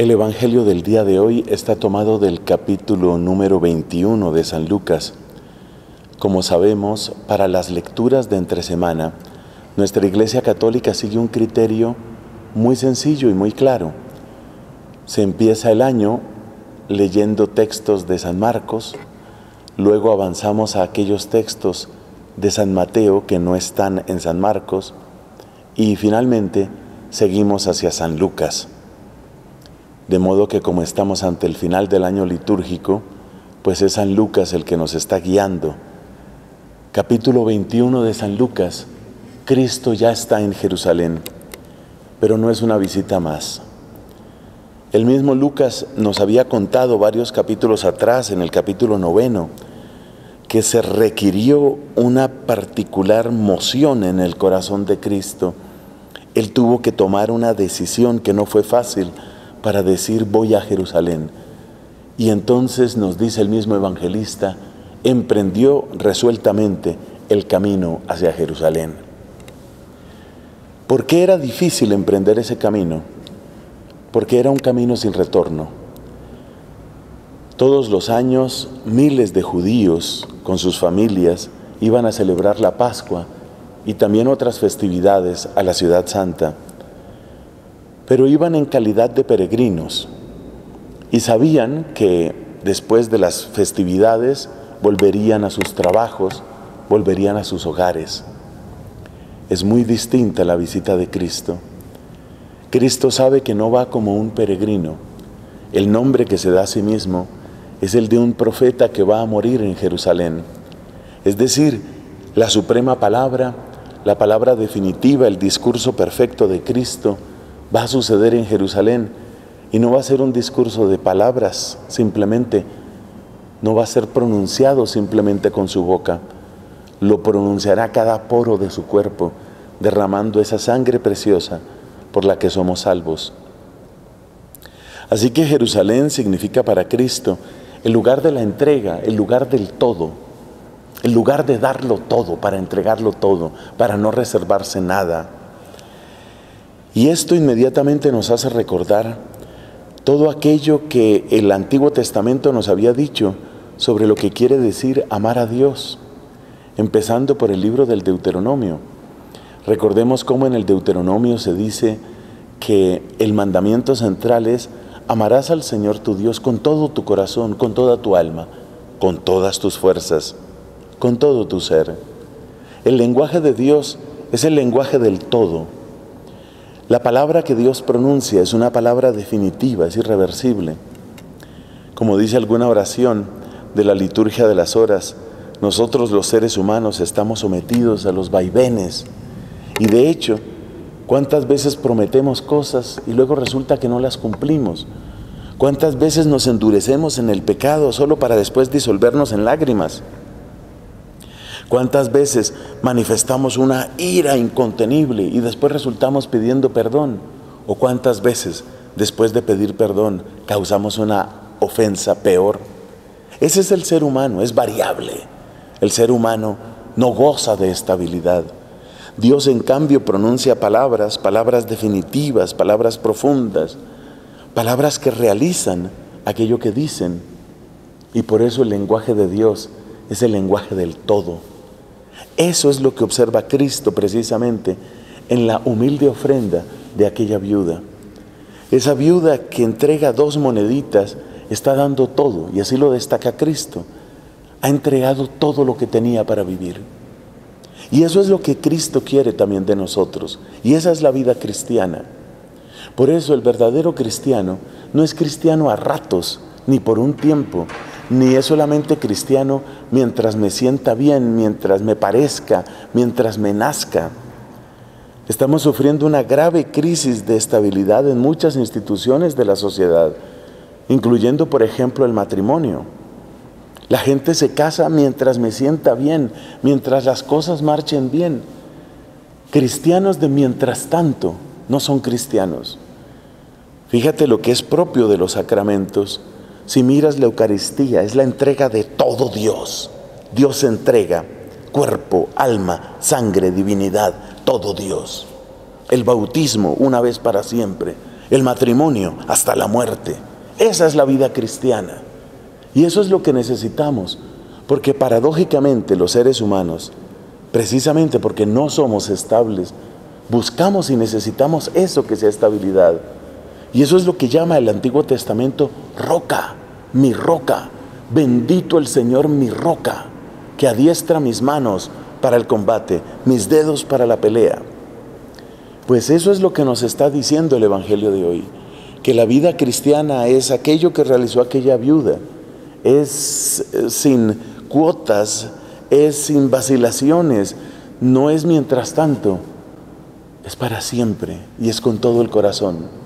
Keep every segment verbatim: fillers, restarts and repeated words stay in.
El Evangelio del día de hoy está tomado del capítulo número veintiuno de San Lucas. Como sabemos, para las lecturas de entre semana, nuestra Iglesia Católica sigue un criterio muy sencillo y muy claro. Se empieza el año leyendo textos de San Marcos, luego avanzamos a aquellos textos de San Mateo que no están en San Marcos y finalmente seguimos hacia San Lucas. De modo que como estamos ante el final del año litúrgico, pues es San Lucas el que nos está guiando. Capítulo veintiuno de San Lucas. Cristo ya está en Jerusalén, pero no es una visita más. El mismo Lucas nos había contado varios capítulos atrás, en el capítulo noveno, que se requirió una particular moción en el corazón de Cristo. Él tuvo que tomar una decisión que no fue fácil, para decir voy a Jerusalén. Y entonces nos dice el mismo evangelista, emprendió resueltamente el camino hacia Jerusalén. ¿Por qué era difícil emprender ese camino? Porque era un camino sin retorno. Todos los años miles de judíos con sus familias iban a celebrar la Pascua y también otras festividades a la Ciudad Santa. Pero iban en calidad de peregrinos y sabían que después de las festividades volverían a sus trabajos, volverían a sus hogares. Es muy distinta la visita de Cristo. Cristo sabe que no va como un peregrino. El nombre que se da a sí mismo es el de un profeta que va a morir en Jerusalén. Es decir, la suprema palabra, la palabra definitiva, el discurso perfecto de Cristo, va a suceder en Jerusalén y no va a ser un discurso de palabras simplemente, no va a ser pronunciado simplemente con su boca, lo pronunciará cada poro de su cuerpo, derramando esa sangre preciosa por la que somos salvos. Así que Jerusalén significa para Cristo el lugar de la entrega, el lugar del todo, el lugar de darlo todo, para entregarlo todo, para no reservarse nada. Y esto inmediatamente nos hace recordar todo aquello que el Antiguo Testamento nos había dicho sobre lo que quiere decir amar a Dios, empezando por el libro del Deuteronomio. Recordemos cómo en el Deuteronomio se dice que el mandamiento central es amarás al Señor tu Dios con todo tu corazón, con toda tu alma, con todas tus fuerzas, con todo tu ser. El lenguaje de Dios es el lenguaje del todo. La palabra que Dios pronuncia es una palabra definitiva, es irreversible. Como dice alguna oración de la liturgia de las horas, nosotros los seres humanos estamos sometidos a los vaivenes. Y de hecho, ¿cuántas veces prometemos cosas y luego resulta que no las cumplimos? ¿Cuántas veces nos endurecemos en el pecado solo para después disolvernos en lágrimas? ¿Cuántas veces manifestamos una ira incontenible y después resultamos pidiendo perdón? ¿O cuántas veces después de pedir perdón causamos una ofensa peor? Ese es el ser humano, es variable. El ser humano no goza de estabilidad. Dios, en cambio, pronuncia palabras, palabras definitivas, palabras profundas, palabras que realizan aquello que dicen. Y por eso el lenguaje de Dios es el lenguaje del todo. Eso es lo que observa Cristo precisamente en la humilde ofrenda de aquella viuda. Esa viuda que entrega dos moneditas está dando todo, y así lo destaca Cristo. Ha entregado todo lo que tenía para vivir. Y eso es lo que Cristo quiere también de nosotros, y esa es la vida cristiana. Por eso el verdadero cristiano no es cristiano a ratos, ni por un tiempo, ni es solamente cristiano mientras me sienta bien, mientras me parezca, mientras me nazca. Estamos sufriendo una grave crisis de estabilidad en muchas instituciones de la sociedad, incluyendo, por ejemplo, el matrimonio. La gente se casa mientras me sienta bien, mientras las cosas marchen bien. Cristianos de mientras tanto no son cristianos. Fíjate lo que es propio de los sacramentos. Si miras la Eucaristía, es la entrega de todo Dios. Dios se entrega, cuerpo, alma, sangre, divinidad, todo Dios. El bautismo, una vez para siempre. el matrimonio hasta la muerte. Esa es la vida cristiana. Y eso es lo que necesitamos, porque paradójicamente los seres humanos, precisamente porque no somos estables, buscamos y necesitamos eso que sea estabilidad. Y eso es lo que llama el Antiguo Testamento roca, mi roca. Bendito el Señor, mi roca, que adiestra mis manos para el combate, mis dedos para la pelea. Pues eso es lo que nos está diciendo el Evangelio de hoy, que la vida cristiana es aquello que realizó aquella viuda, es sin cuotas, es sin vacilaciones, no es mientras tanto, es para siempre y es con todo el corazón.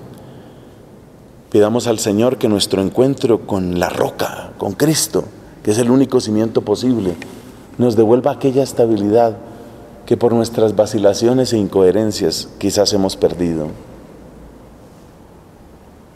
Pidamos al Señor que nuestro encuentro con la roca, con Cristo, que es el único cimiento posible, nos devuelva aquella estabilidad que por nuestras vacilaciones e incoherencias quizás hemos perdido.